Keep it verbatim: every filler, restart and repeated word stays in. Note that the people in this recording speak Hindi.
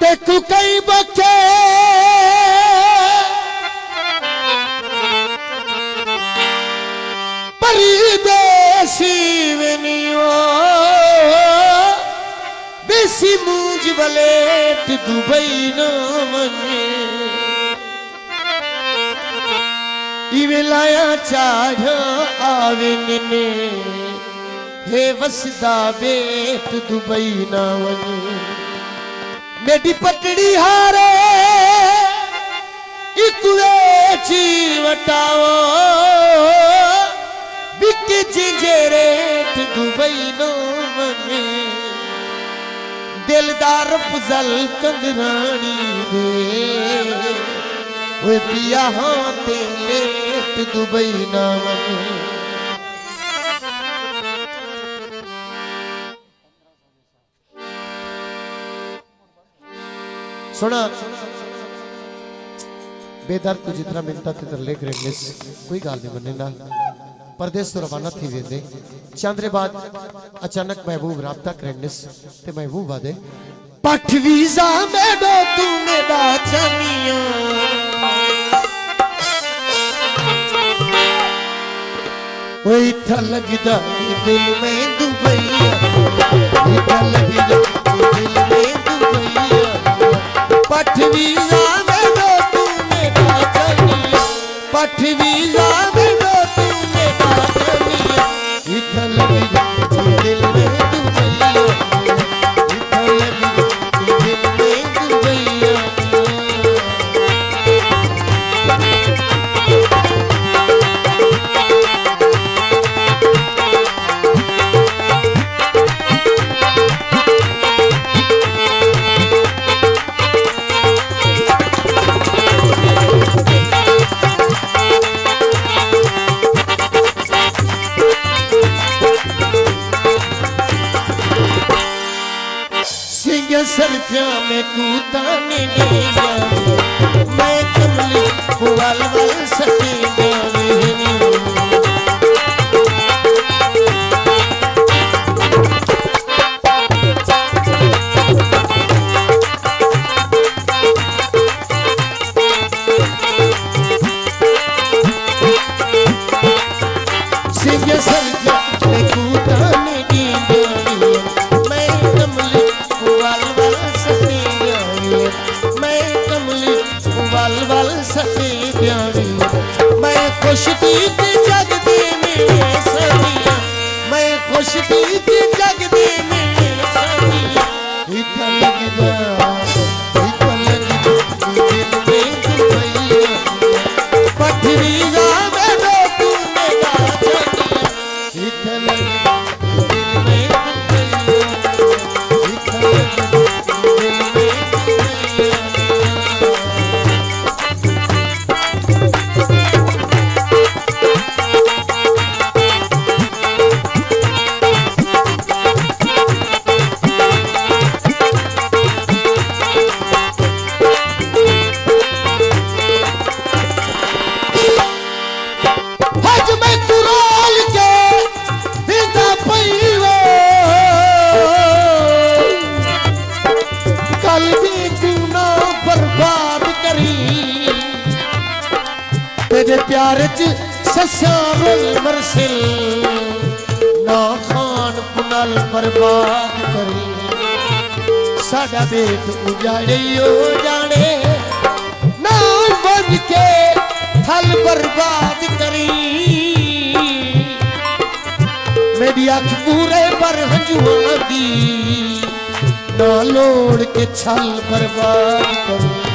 तेकू कई बखे परिदेसी वनियो देसी मूंज वलेट दुबई न मने इवेलाया चाढ़ आवेने हे वसदा बेट दुबई न मने मेरी पटड़ी हारे इकुए चीवटाओ बिक जिंजेरे दुबई नो मने दिलदार फजल कंगरानी दे वे पिया हाँ तेले दुबई ना मने सुना बेदर्द को जितना मिलता तितर ले ग्रेटनेस कोई गाल नहीं बनने ना परदेश तो रवाना थी वेंदे चांदरे बाद अचानक महबूब राबता ग्रेटनेस ते महबूब वादे पठवीजा में दो तूने दाचनिया वही था लगदा दिल में दुबईया वही था लगदा दिल में दुबईया पठवीजा में दो तूने दाचनिया पठवीजा में दो तूने दाचनिया इधर लगी तू दिल में दुबईया इधर लगी तू दिल में दुबईया सरफिया में कूता ने लिया मैं कमली वाल वाल सके छल बर्बाद करो